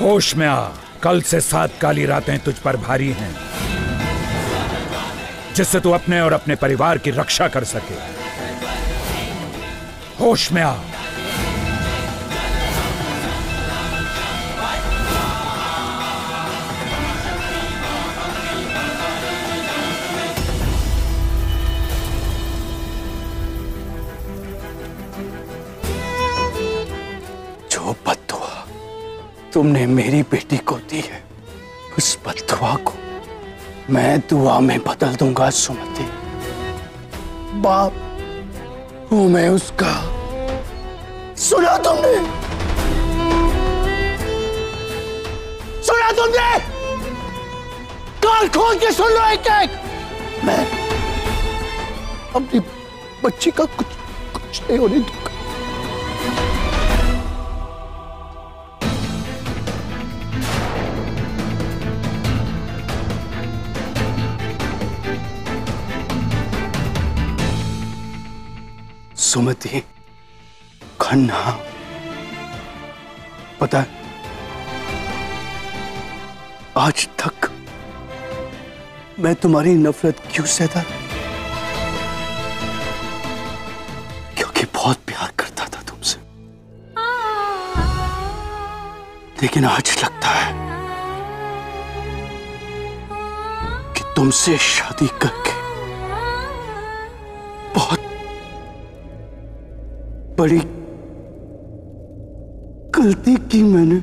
होश में आ। कल से 7 काली रातें तुझ पर भारी हैं, जिससे तू अपने और अपने परिवार की रक्षा कर सके। होश में आ। तुमने मेरी बेटी को दी है, उस बददुआ को मैं दुआ में बदल दूंगा। सुमती, बाप हूं मैं उसका। सुना तुमने? सुना तुमने? कान खोल के सुन लो एक। मैं अपनी बच्ची का कुछ नहीं होने दूंगा। सुमति खन्ना, पता आज तक मैं तुम्हारी नफरत क्यों सहता? क्योंकि बहुत प्यार करता था तुमसे। लेकिन आज लगता है कि तुमसे शादी करके बहुत बड़ी गलती की मैंने।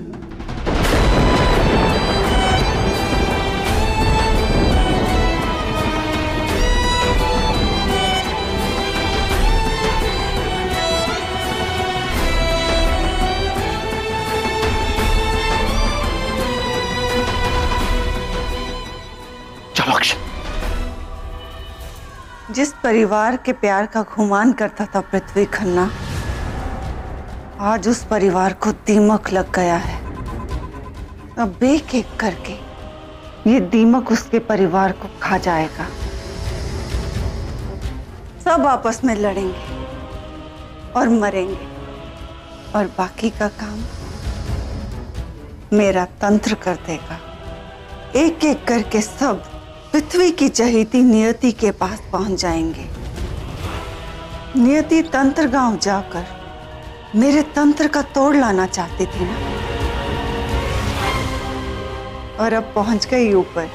चलो अक्षत। जिस परिवार के प्यार का गुमान करता था पृथ्वी खन्ना, आज उस परिवार को दीमक लग गया है। अब एक एक करके ये दीमक उसके परिवार को खा जाएगा। सब आपस में लड़ेंगे और मरेंगे, और बाकी का काम मेरा तंत्र कर देगा। एक एक करके सब पृथ्वी की चहेती नियति के पास पहुंच जाएंगे। नियति तंत्र गांव जाकर मेरे तंत्र का तोड़ लाना चाहती थी ना, और अब पहुंच गई ऊपर।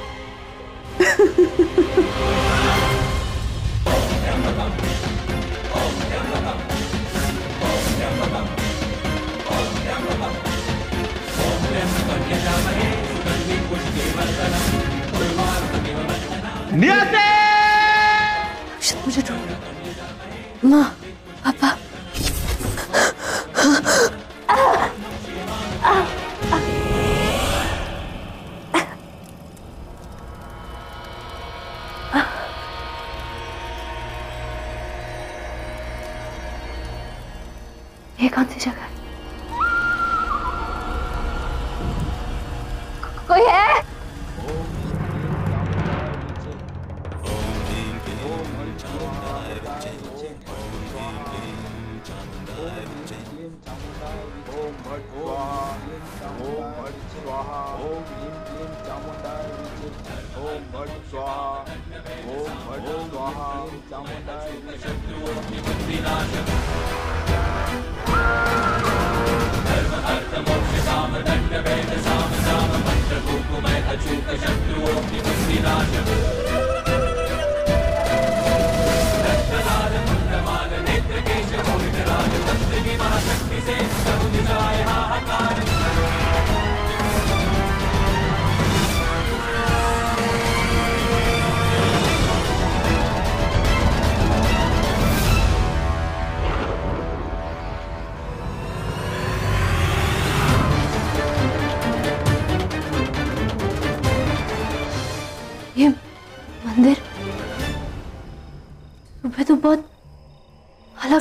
मुझे ढूंढ। माँ, पापा, ये कौन सी जगह है? कोई है?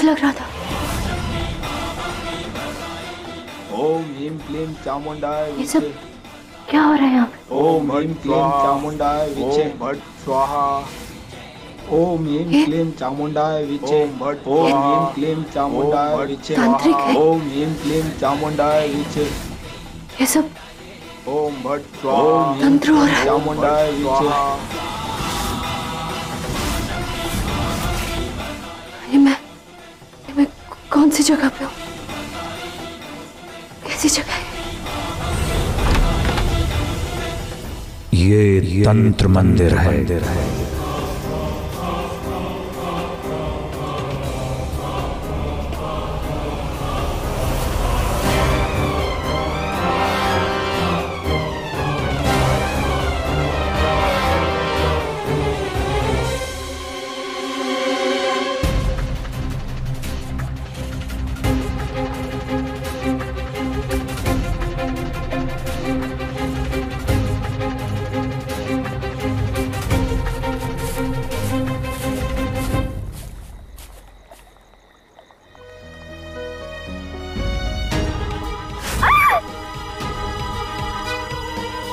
लग रहा था। ये सब क्या हो रहा है यहाँ पे? ओम ह्रीम क्लीम चामुंडाएहा विचे भट स्वाहा। ओम ह्रीम क्लीम चामुंडाएहा विचे भट। ओम ह्रीम क्लीम चामुंडाएहा विचे। तांत्रिक है। ओम ह्रीम क्लीम चामुंडाएहा विचे। ये सब ओम भट चामुंडाएहा। मैं कौन सी जगह पे हूँ? कैसी जगह है ये? तंत्र मंदिर है।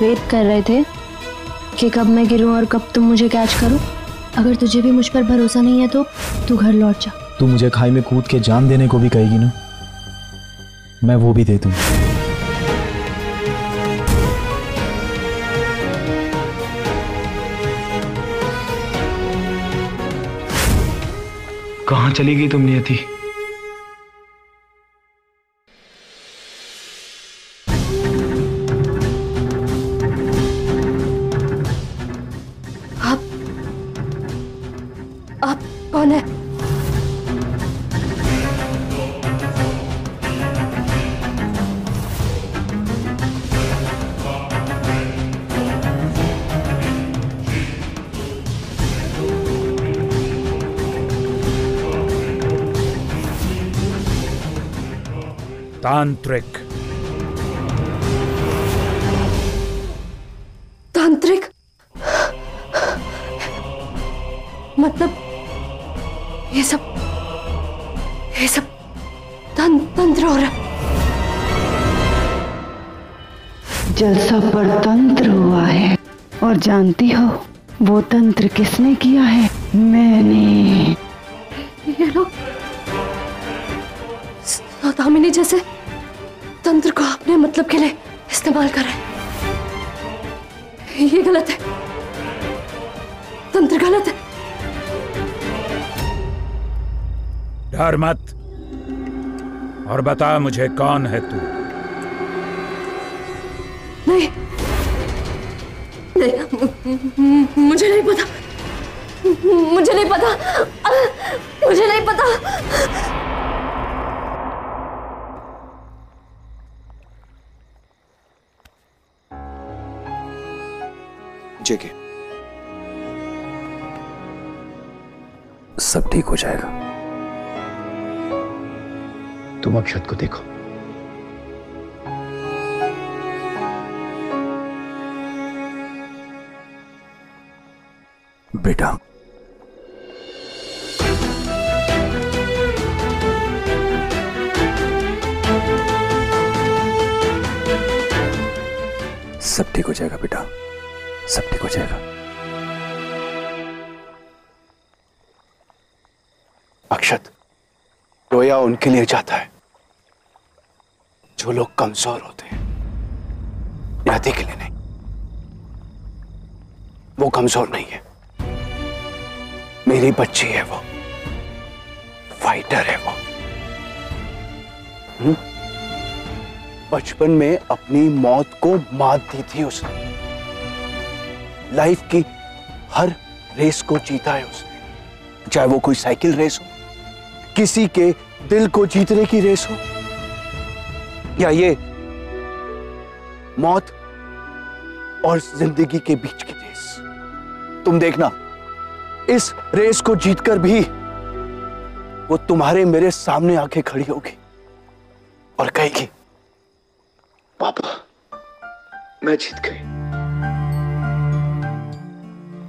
वेट कर रहे थे कि कब मैं गिरूं और कब तुम मुझे कैच करो। अगर तुझे भी मुझ पर भरोसा नहीं है तो तू घर लौट जा। तू मुझे खाई में कूद के जान देने को भी कहेगी ना, मैं वो भी दे दूं। कहाँ चली गई तुम नियति? तांत्रिक मतलब ये सब तंत्र हो रहा। जलसा पर तंत्र हुआ है और जानती हो वो तंत्र किसने किया है? मैंने। ये लोग सौदामिनी जैसे तंत्र को अपने मतलब के लिए इस्तेमाल कर रहे हैं। ये गलत है, तंत्र गलत है। डर मत और बता मुझे कौन है तू? नहीं, नहीं मुझे नहीं पता, मुझे नहीं पता, मुझे नहीं पता। सब ठीक हो जाएगा। तुम अक्षत को देखो। बेटा सब ठीक हो जाएगा, बेटा सब ठीक हो जाएगा। अक्षत, रोया उनके लिए जाता है जो लोग कमजोर होते हैं, नियति के लिए नहीं। वो कमजोर नहीं है, मेरी बच्ची है वो, फाइटर है वो। बचपन में अपनी मौत को मात दी थी उसने, लाइफ की हर रेस को जीता है उसने, चाहे वो कोई साइकिल रेस हो, किसी के दिल को जीतने की रेस हो, या ये मौत और जिंदगी के बीच की रेस। तुम देखना, इस रेस को जीतकर भी वो तुम्हारे मेरे सामने आके खड़ी होगी और कहेगी, पापा मैं जीत गई।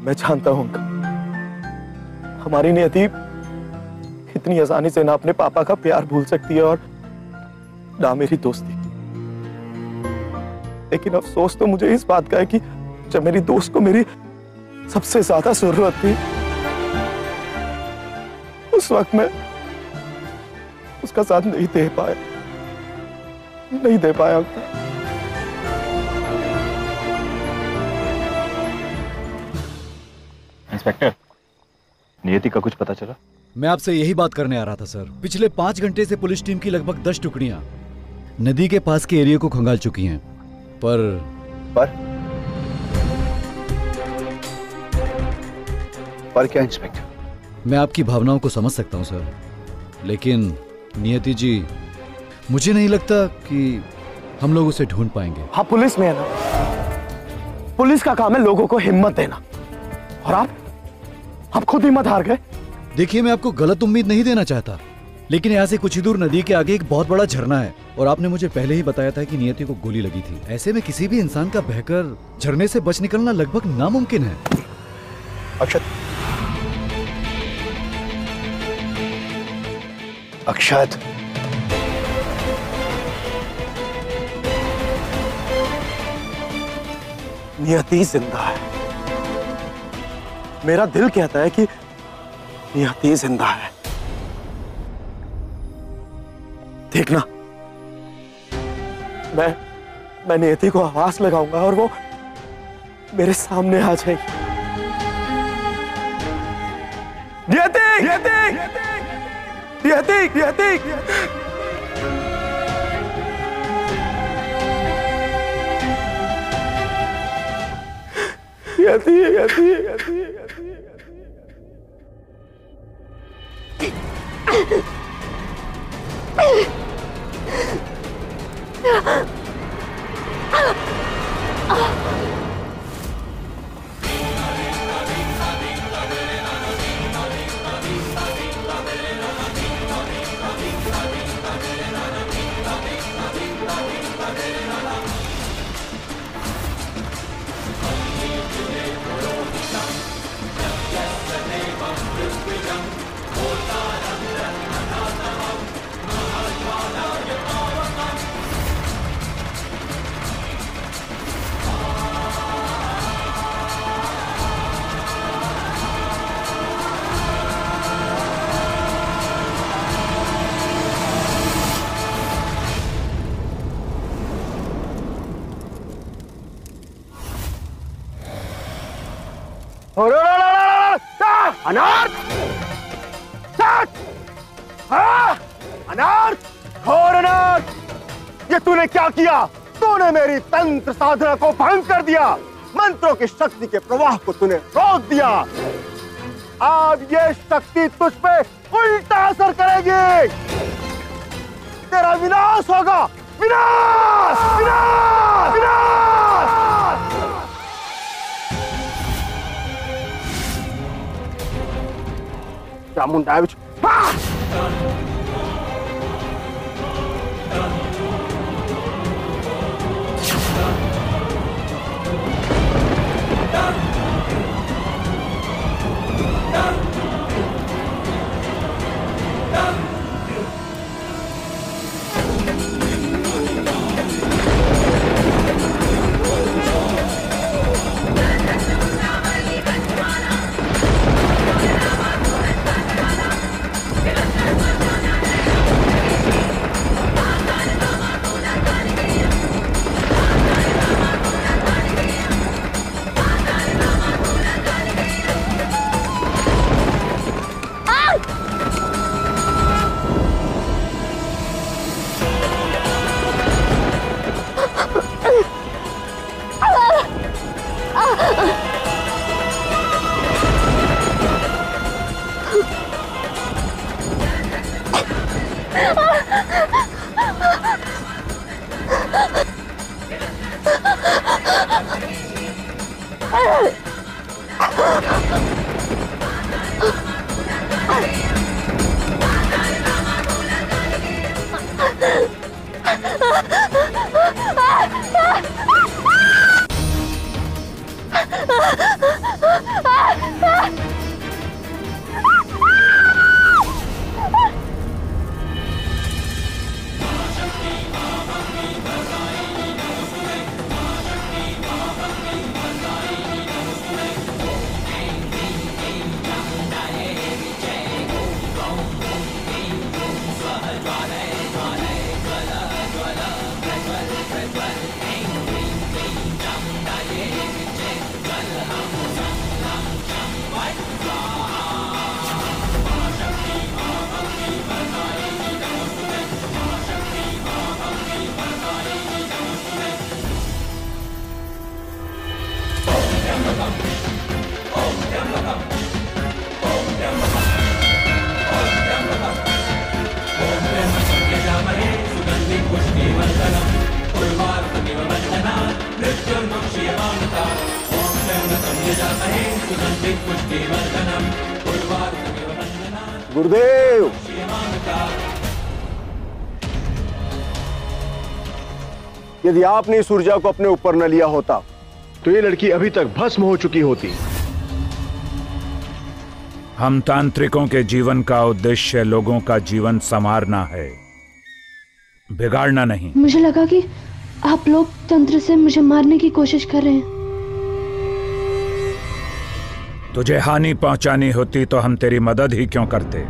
मैं जानता हूं अंकल, हमारी नियति इतनी आसानी से ना अपने पापा का प्यार भूल सकती है और ना मेरी दोस्ती। लेकिन अफसोस तो मुझे इस बात का है कि जब मेरी दोस्त को मेरी सबसे ज्यादा जरूरत थी, उस वक्त मैं उसका साथ नहीं दे पाया अंकल। इंस्पेक्टर, नियति का कुछ पता चला? मैं आपसे यही बात करने आ रहा था सर। पिछले 5 घंटे से पुलिस टीम की लगभग 10 टुकड़ियां नदी के पास के एरिया को खंगाल चुकी हैं, पर क्या इंस्पेक्टर? मैं आपकी भावनाओं को समझ सकता हूं सर, लेकिन नियति जी मुझे नहीं लगता कि हम लोग उसे ढूंढ पाएंगे। हाँ, पुलिस में है ना, पुलिस का काम है लोगों को हिम्मत देना, और आप खुद हिम्मत हार गए। देखिए, मैं आपको गलत उम्मीद नहीं देना चाहता, लेकिन यहाँ से कुछ ही दूर नदी के आगे एक बहुत बड़ा झरना है, और आपने मुझे पहले ही बताया था कि नियति को गोली लगी थी। ऐसे में किसी भी इंसान का बहकर झरने से बच निकलना लगभग नामुमकिन है। अक्षत, नियति जिंदा है। मेरा दिल कहता है कि नियति जिंदा है। देखना, मैं नियति को आवाज लगाऊंगा और वो मेरे सामने आ जाएगी। नियति, नियति, नियति, नियति, नियति। तूने मेरी तंत्र साधना को भंग कर दिया, मंत्रों की शक्ति के प्रवाह को तूने रोक दिया। अब ये शक्ति तुझ पे उल्टा असर करेगी, तेरा विनाश होगा, विनाश, विनाश, विनाश। चामुंडाएहा, गुरुदेव यदि आपने इस ऊर्जा को अपने ऊपर न लिया होता तो ये लड़की अभी तक भस्म हो चुकी होती। हम तांत्रिकों के जीवन का उद्देश्य लोगों का जीवन संवारना है, बिगाड़ना नहीं। मुझे लगा कि आप लोग तंत्र से मुझे मारने की कोशिश कर रहे हैं। तुझे हानि पहुंचानी होती तो हम तेरी मदद ही क्यों करते।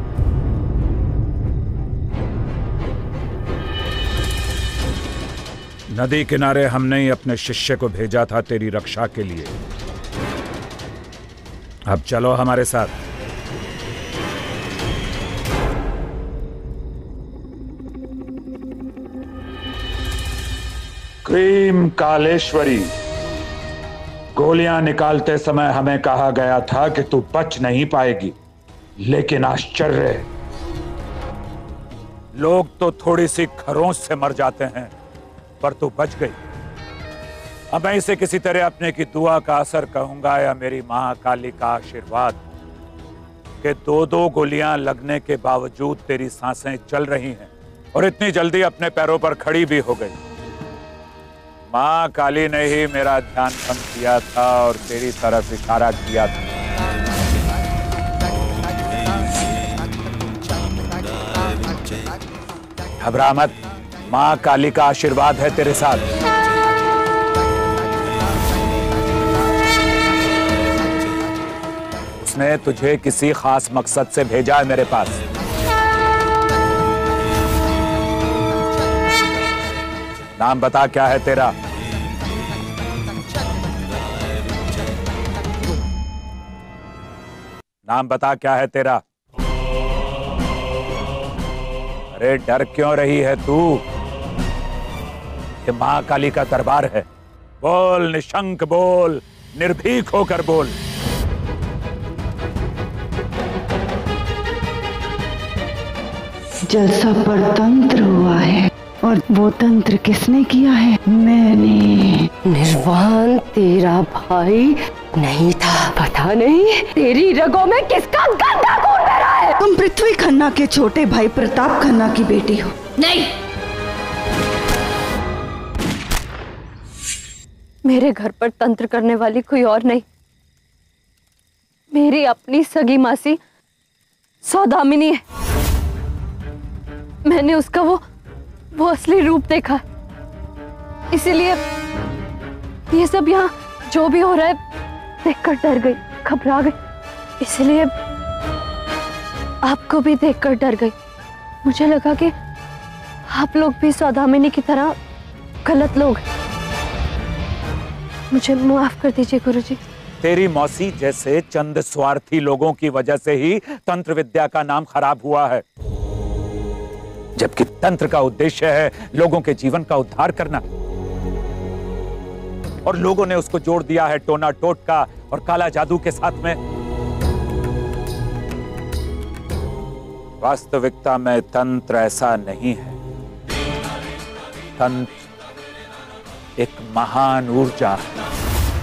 नदी किनारे हमने ही अपने शिष्य को भेजा था तेरी रक्षा के लिए। अब चलो हमारे साथ। क्रीम कालेश्वरी, गोलियां निकालते समय हमें कहा गया था कि तू बच नहीं पाएगी, लेकिन आश्चर्य, लोग तो थोड़ी सी खरोंच से मर जाते हैं पर तू बच गई। अब मैं इसे किसी तरह अपने की दुआ का असर कहूंगा या मेरी माँ काली का आशीर्वाद कि दो गोलियां लगने के बावजूद तेरी सांसें चल रही हैं और इतनी जल्दी अपने पैरों पर खड़ी भी हो गई। माँ काली ने ही मेरा ध्यान भंग किया था और तेरी तरफ इशारा किया था। घबरा मत, माँ काली का आशीर्वाद है तेरे साथ। उसने तुझे किसी खास मकसद से भेजा है मेरे पास। नाम बता, क्या है तेरा? नाम बता, क्या है तेरा? अरे डर क्यों रही है तू? ये माँ काली का दरबार है। बोल निशंक, बोल निर्भीक होकर बोल। जलसा पर तंत्र हुआ है और वो तंत्र किसने किया है? मैंने। निर्वाण तेरा भाई नहीं था। पता नहीं तेरी रगों में किसका गंदा खून बह रहा है। तुम पृथ्वी खन्ना के छोटे भाई प्रताप खन्ना की बेटी हो। नहीं, मेरे घर पर तंत्र करने वाली कोई और नहीं, मेरी अपनी सगी मासी सौदामिनी है। मैंने उसका वो असली रूप देखा, इसीलिए ये सब यहाँ जो भी हो रहा है देखकर डर गई, घबरा गई। इसलिए आपको भी देखकर डर गई। मुझे लगा कि आप लोग भी सौदामिनी की तरह गलत लोग हैं। मुझे माफ कर दीजिए गुरुजी। तेरी मौसी जैसे चंद स्वार्थी लोगों की वजह से ही तंत्र विद्या का नाम खराब हुआ है, जबकि तंत्र का उद्देश्य है लोगों के जीवन का उद्धार करना। और लोगों ने उसको जोड़ दिया है टोना टोटका और काला जादू के साथ में। वास्तविकता में तंत्र ऐसा नहीं है। तंत्र एक महान ऊर्जा है।